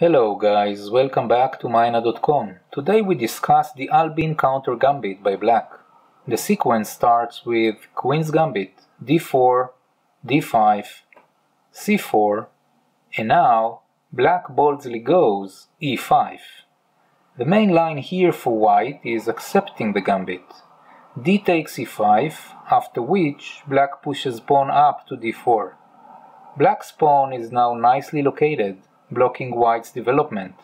Hello guys, welcome back to Mynnnat.com. Today we discuss the Albin Counter Gambit by Black. The sequence starts with Queen's Gambit, d4, d5, c4, and now Black boldly goes e5. The main line here for White is accepting the gambit. D takes e5, after which Black pushes pawn up to d4. Black's pawn is now nicely located, blocking White's development.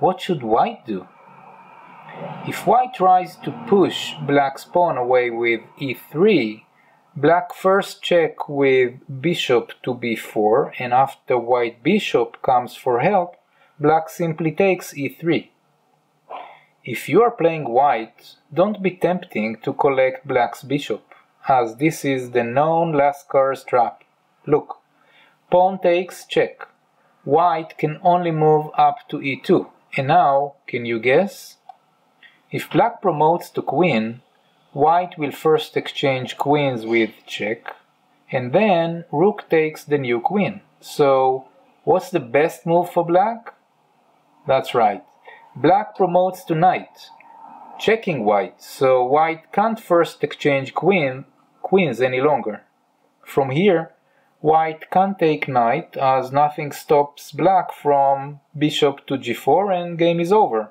What should White do? If White tries to push Black's pawn away with e3, Black first check with bishop to b4, and after White bishop comes for help, Black simply takes e3. If you are playing White, don't be tempting to collect Black's bishop, as this is the known Lascar Trap. Look, pawn takes check. White can only move up to e2, and now, can you guess? If Black promotes to queen, White will first exchange queens with check, and then Rook takes the new queen. So, what's the best move for Black? That's right, Black promotes to knight, checking White, so White can't first exchange queens any longer. From here, White can't take knight, as nothing stops Black from bishop to g4 and game is over.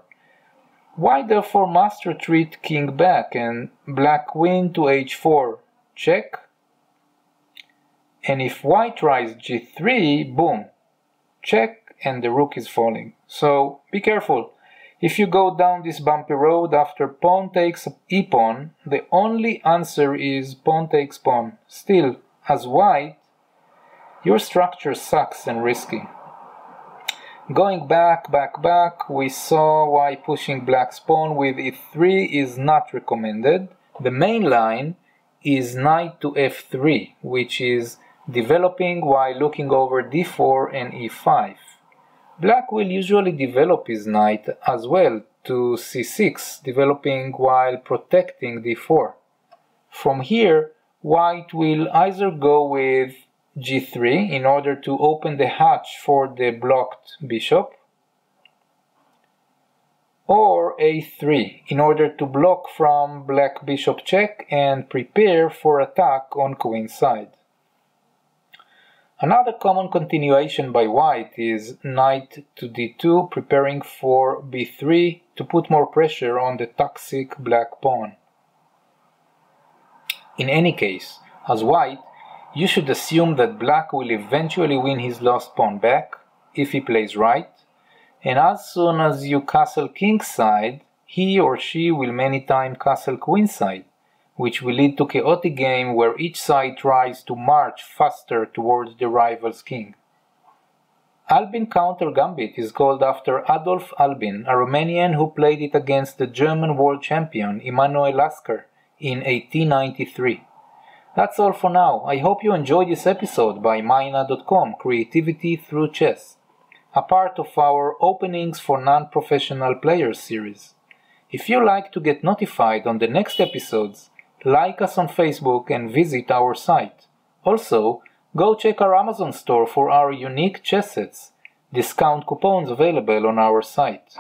White therefore must retreat king back and Black queen to h4, check. And if White tries g3, boom, check, and the rook is falling. So be careful. If you go down this bumpy road after pawn takes e-pawn, the only answer is pawn takes pawn. Still, as White, your structure sucks and risky. Going back, we saw why pushing Black's pawn with e3 is not recommended. The main line is knight to f3, which is developing while looking over d4 and e5. Black will usually develop his knight as well to c6, developing while protecting d4. From here, White will either go with g3 in order to open the hatch for the blocked bishop, or a3 in order to block from Black bishop check and prepare for attack on queen's side. Another common continuation by White is knight to d2, preparing for b3 to put more pressure on the toxic Black pawn. In any case, as White, you should assume that Black will eventually win his lost pawn back, if he plays right, and as soon as you castle kingside, he or she will many times castle queenside, which will lead to chaotic game where each side tries to march faster towards the rival's king. Albin Counter Gambit is called after Adolf Albin, a Romanian who played it against the German world champion Emanuel Lasker in 1893. That's all for now. I hope you enjoyed this episode by Mynnnat.com, Creativity Through Chess, a part of our Openings for Non-Professional Players series. If you like to get notified on the next episodes, like us on Facebook and visit our site. Also, go check our Amazon store for our unique chess sets, discount coupons available on our site.